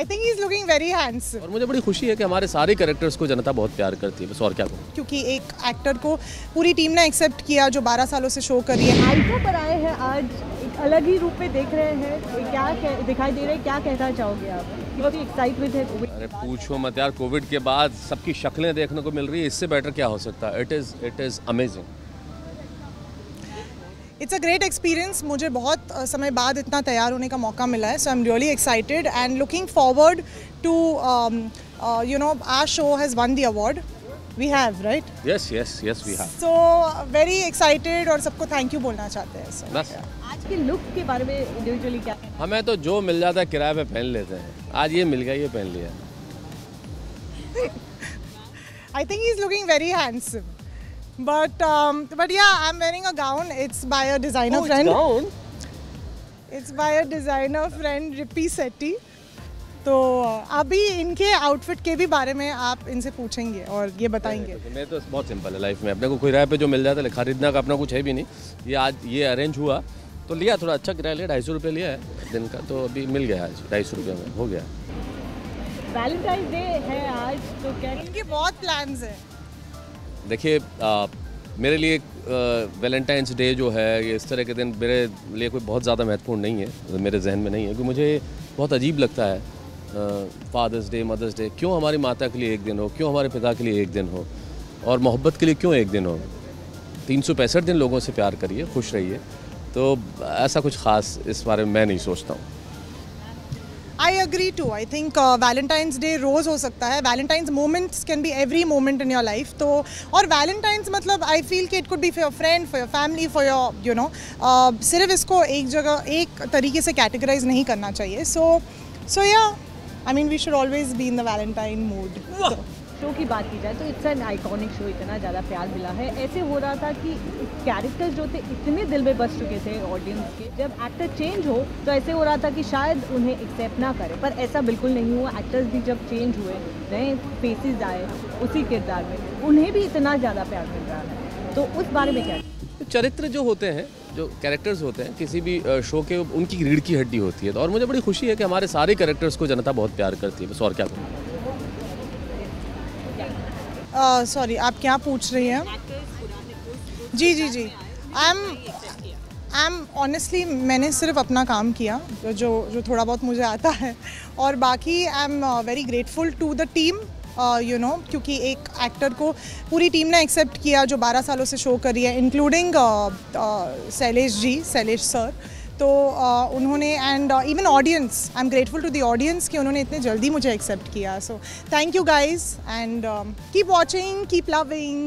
I think he's looking very handsome. और मुझे बड़ी खुशी है कि हमारे सारे कैरेक्टर्स को जनता बहुत प्यार करती है, बस और क्या कहूँ। क्योंकि एक एक्टर को पूरी टीम ने एक्सेप्ट किया जो 12 सालों से शो कर रही है। आइको पर आए हैं आज, एक अलग ही रूप में देख रहे हैं, क्या दिखाई दे रहे हैं, क्या कहना चाहोगे आप? कितनी एक्साइटमेंट है? अरे पूछो मत यार, कोविड के बाद सबकी शक्लें देखने को मिल रही है, इससे बेटर क्या हो सकता है। It is amazing. It's a great experience. मुझे बहुत समय बाद इतना तैयार होने का मौका मिला है, so I am really excited and looking forward to you know our show has won the award. We have right? Yes yes yes we have. So very excited और सबको थैंक यू बोलना चाहते हैं। so, बस आज के look के बारे में इंडिविजुअली क्या? हमें तो जो मिल जाता है किराए पे पहन लेते हैं, आज ये मिल गया ये पहन लिया। I think he is looking very handsome. But yeah, I'm wearing a gown. It's by a designer friend. Oh, gown. It's by a designer friend, Rippy Setti. तो अभी इनके आउटफिट के भी बारे में आप इनसे पूछेंगे और ये बताएंगे। मैं तो बहुत सिंपल है लाइफ में, अपने को किराए पे जो मिल जाता है, खरीदना का अपना कुछ है भी नहीं। ये आज ये अरेंज हुआ तो लिया, थोड़ा अच्छा किराया लिया, 250 रुपये लिया है दिन का, तो अभी मिल गया आज 250 रुपये में हो गया। वैलेंटाइन डे है आज, तो क्या इनके बहुत प्लान्स हैं? देखिए मेरे लिए वैलेंटाइंस डे जो है, ये इस तरह के दिन मेरे लिए कोई बहुत ज़्यादा महत्वपूर्ण नहीं है, मेरे जहन में नहीं है, क्योंकि मुझे बहुत अजीब लगता है फादर्स डे, मदर्स डे। क्यों हमारी माता के लिए एक दिन हो, क्यों हमारे पिता के लिए एक दिन हो, और मोहब्बत के लिए क्यों एक दिन हो? 365 दिन लोगों से प्यार करिए, खुश रहिए। तो ऐसा कुछ ख़ास इस बारे में मैं नहीं सोचता हूँ। I agree too. I think Valentine's Day रोज़ हो सकता है, Valentine's moments can be every moment in your life. तो और Valentine's मतलब I feel कि it could be for your friend, for your family, for your you know सिर्फ इसको एक जगह एक तरीके से categorize नहीं करना चाहिए। So yeah, I mean we should always be in the Valentine mood. Show की बात की जाए तो इट्स एन आइकॉनिक शो, इतना ज़्यादा प्यार मिला है। ऐसे हो रहा था कि कैरेक्टर्स जो थे इतने दिल में बस चुके थे ऑडियंस के, जब एक्टर चेंज हो तो ऐसे हो रहा था कि शायद उन्हें एक्सेप्ट ना करें, पर ऐसा बिल्कुल नहीं हुआ। एक्टर्स भी जब चेंज हुए, नए फेसेस आए उसी किरदार में, उन्हें भी इतना ज़्यादा प्यार मिल रहा है, तो उस बारे में क्या? चरित्र जो होते हैं, जो कैरेक्टर्स होते हैं किसी भी शो के, उनकी रीढ़ की हड्डी होती है, और मुझे बड़ी खुशी है कि हमारे सारे कैरेक्टर्स को जनता बहुत प्यार करती है, बस और क्या कहूँ। सॉरी आप क्या पूछ रही हैं? जी आई एम ऑनेस्टली, मैंने सिर्फ अपना काम किया जो थोड़ा बहुत मुझे आता है, और बाकी I am very grateful to the team you know, क्योंकि एक एक्टर को पूरी टीम ने एक्सेप्ट किया जो 12 सालों से शो कर रही है, इंक्लूडिंग शैलेश सर। तो उन्होंने and even audience, I am grateful to the audience कि उन्होंने इतने जल्दी मुझे एक्सेप्ट किया। So thank you guys and keep watching, keep loving.